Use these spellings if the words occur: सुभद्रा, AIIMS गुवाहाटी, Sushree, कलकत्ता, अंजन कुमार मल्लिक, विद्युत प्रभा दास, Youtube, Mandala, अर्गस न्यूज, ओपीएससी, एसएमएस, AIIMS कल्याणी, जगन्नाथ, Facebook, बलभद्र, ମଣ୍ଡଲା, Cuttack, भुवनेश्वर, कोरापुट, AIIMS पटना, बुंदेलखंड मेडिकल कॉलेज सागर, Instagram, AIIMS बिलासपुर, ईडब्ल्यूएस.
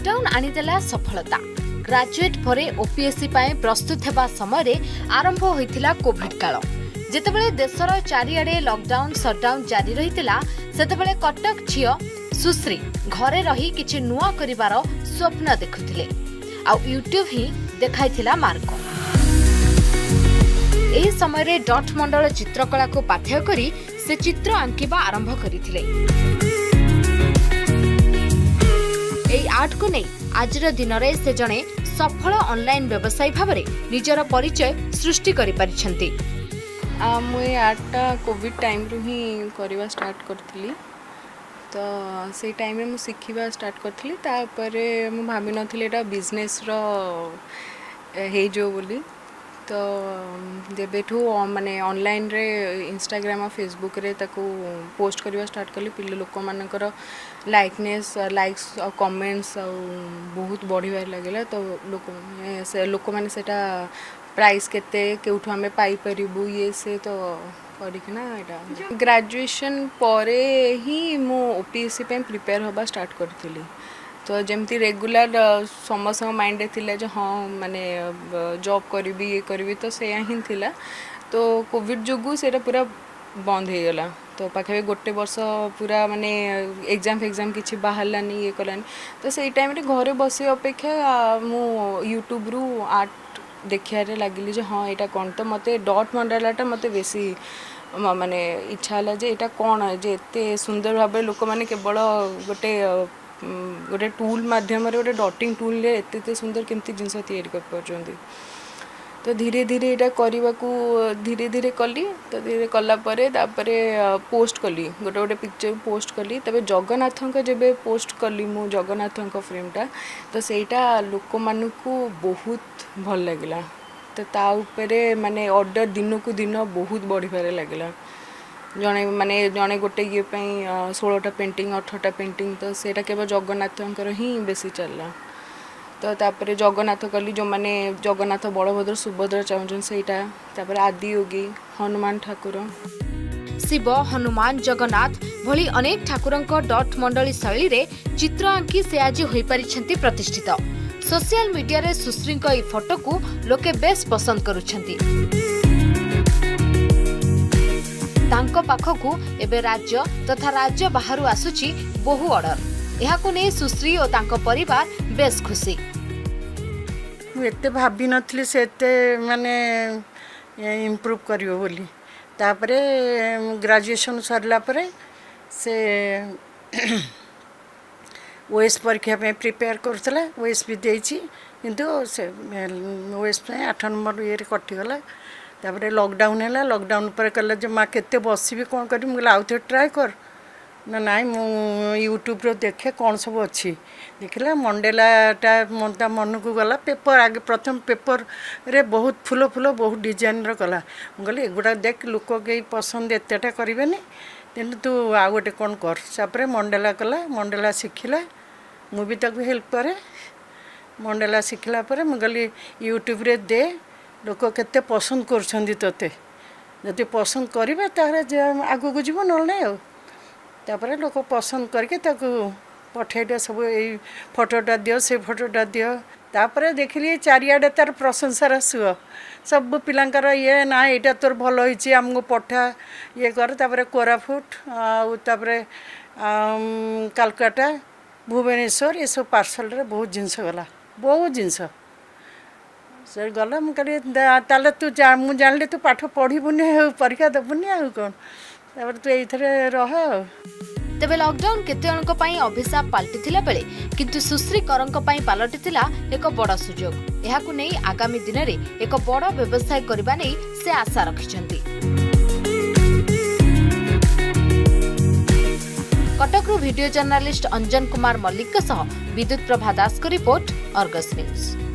Lockdown आनीदेला सफलता। Graduate परे ओपीएससी प्रस्तुत होगा समय आरंभ होता कोविड काल जितेबले देशर चारिआडे लकडाउन सटडाउन जारी रही सेतबले कटक झियो सुश्री घरे रही किछि नुआ करिवार स्वप्न देखुथिले आ यूट्यूब ही देखाइथिला मार्ग। ए समय डट मंडल चित्रकला को पाठ्य करी से चित्र आंकिबा आरंभ करिथिले। एई आर्ट को नै आजर दिन रे से जने सफल ऑनलाइन व्यवसायी भाव में निजर परिचय सृष्टि करि परिछंती। मुई आर्टा कोविड टाइम रु ही करवा स्टार्ट करथिली तो से टाइम रे मु सिखिबा स्टार्ट करथिली तापरे मु भाबी नथिले एटा बिजनेस रो हे जो बोली तो जेबेठू माने ऑनलाइन रे इंस्टाग्राम और फेसबुक रे ताको पोस्ट करवा स्टार्ट कली पिल्ले लोक मानकर लाइकनेस लाइक्स और कमेंट्स और बहुत बढ़िया लगला तो लोक माने सेटा प्राइस केते केउठू हमें पाई परबू ये से तो करना एटा ग्रेजुएशन परे ही मु ओपीएससी पे प्रिपेयर होबा स्टार्ट करथिली तो जमती रेगुलर समस्त माइंड थिला जो हाँ माने जॉब करी ये करी तो से हिं थिला तो कोविड जोगु से पूरा बंद हो गला तो पाखे गोटे वर्ष पूरा माने एग्जाम फेग्जाम किसी बाहरलानी ये कलानी तो से टाइम घरे बस अपेक्षा मु यूट्यूब रु आर्ट देखा लगिली जो हाँ यहाँ कौन तो मत डट मंडलाटा मत बेसी माने इच्छा है जे यहाँ कौन जे एत सुंदर भाव लोक मैंने केवल गोटे गोटे टूल मध्यम गोटे डॉटिंग टूल एत सुंदर केमती जिनस तैयारी कर तो धीरे धीरे यहाँ करने को धीरे धीरे कली तो धीरे कलापर तापर पोस्ट कली गोटे गोटे पिक्चर पोस्ट कली तबे जगन्नाथ जब पोस्ट कली मु जगन्नाथ फ्रेमटा तो सेटा लोक मानक बहुत भल लगे तो ताऊपे माने ऑर्डर दिन को दिन बहुत बढ़िया लगला जड़े माने जड़े गोटे ये 16टा पेंटिंग 18टा पेंटिंग तो सेटा केवल जगन्नाथ ही बेसी चलला तो तापर जगन्नाथ कली जो माने जगन्नाथ बलभद्र सुभद्रा चाहूँ सेटा तापर आदि योगी हनुमान ठाकुर शिव हनुमान जगन्नाथ भली अनेक ठाकुरंको डॉट मंडली शैली रे चित्र आंकी से आज होई परिछंती प्रतिष्ठित। सोशल मीडिया रे सुश्री को ई फोटो को लोके बेस पसंद करूछंती। तांको पाखकु एबे राज्य तथा राज्य बाहर आसुची बहु ऑर्डर यहाकु ने सुश्री और तांको परिवार बेस खुशी। मुझे भाभी नथली से माने इम्प्रूव करियो बोली तापरे ग्रेजुएशन सरला परे से ओएस परीक्षा पे प्रिपेयर करथला ओएस भी देछि किंतु से ओएस पे 8 नंबर ये कटि गला तापर लॉकडाउन है लॉकडाउन पर कहला जो माँ के बसबी कौन कर आउ ट्राए कर ना नाई मु यूट्यूब देखे कौन सब अच्छी देखला मंडेलाटा ता मन को गला पेपर आगे प्रथम पेपर रे बहुत फुल फुल बहुत डिजाइन रो कला मुझे एगुड़ा देख लोक के पसंद एतटा करेनि तेनु तू आउ गोटे कौन कर तापर मंडेला कला मंडेला शिखला मुझे हेल्प करे मंडेला शिखला मुझे यूट्यूब रे दे लोक के पसंद करते पसंद करेंगे तरह आगू को जीवन नापर लोक पसंद करके पठे सब ये फोटोटा दियो से फोटोटा दियो तापर देखिली चारिआडे तार प्रशंसार सुह सब पिलांकर ये ना यहाँ तोर भल होइछि हमको पठा ये कर तापर कोरापुट तापर कलकत्ता भुवनेश्वर ये सब पार्सल रे बहुत जिनस गला बहुत जिनस सर गला मुझे ताले तू जा मुझे जान तू पाठ पढ़ुनि परीक्षा देवुनि आ कौन तापर तू ये रह। तेबे लॉकडाउन केतेणक अभिशाप पलटिथिला बेले किंतु सुश्री करंक पलटिथिला एक बड़ सुयोग यहाकु नै आगामी दिन में एक बड़ व्यवसाय करबा नै से आशा रखिछंती। कटक रो वीडियो जर्नलिस्ट अंजन कुमार मल्लिक के सह विद्युत प्रभा दास को रिपोर्ट अर्गस न्यूज।